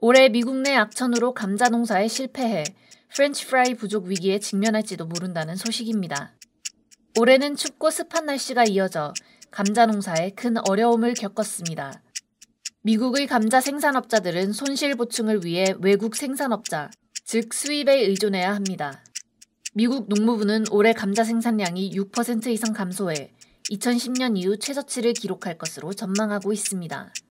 올해 미국 내 악천후로 감자 농사에 실패해 프렌치 프라이 부족 위기에 직면할지도 모른다는 소식입니다. 올해는 춥고 습한 날씨가 이어져 감자 농사에 큰 어려움을 겪었습니다. 미국의 감자 생산업자들은 손실 보충을 위해 외국 생산업자, 즉 수입에 의존해야 합니다. 미국 농무부는 올해 감자 생산량이 6% 이상 감소해 2010년 이후 최저치를 기록할 것으로 전망하고 있습니다.